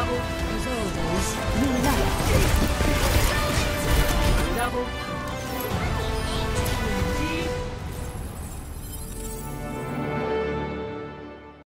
level.